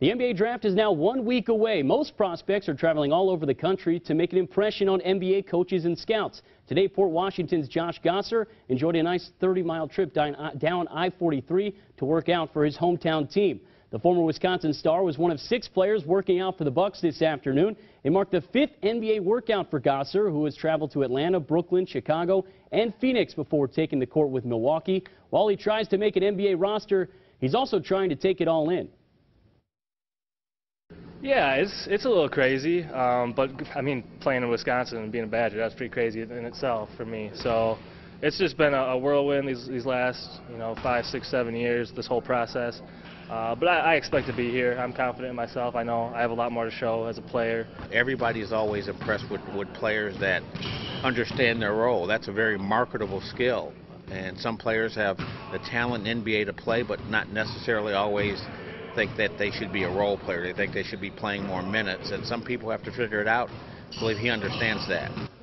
The NBA draft is now 1 week away. Most prospects are traveling all over the country to make an impression on NBA coaches and scouts. Today, Port Washington's Josh Gasser enjoyed a nice 30-mile trip down I-43 to work out for his hometown team. The former Wisconsin star was one of 6 players working out for the Bucks this afternoon. It marked the 5th NBA workout for Gasser, who has traveled to Atlanta, Brooklyn, Chicago, and Phoenix before taking the court with Milwaukee. While he tries to make an NBA roster, he's also trying to take it all in. Yeah, it's a little crazy, but I mean, playing in Wisconsin and being a Badger, that's pretty crazy in itself for me. So it's just been a whirlwind these last 5, 6, 7 years, this whole process. But I expect to be here. I'm confident in myself. I know I have a lot more to show as a player. Everybody's always impressed with players that understand their role. That's a very marketable skill, and some players have the talent in NBA to play, but not necessarily always think that they should be a role player. They think they should be playing more minutes, and some people have to figure it out. I believe he understands that.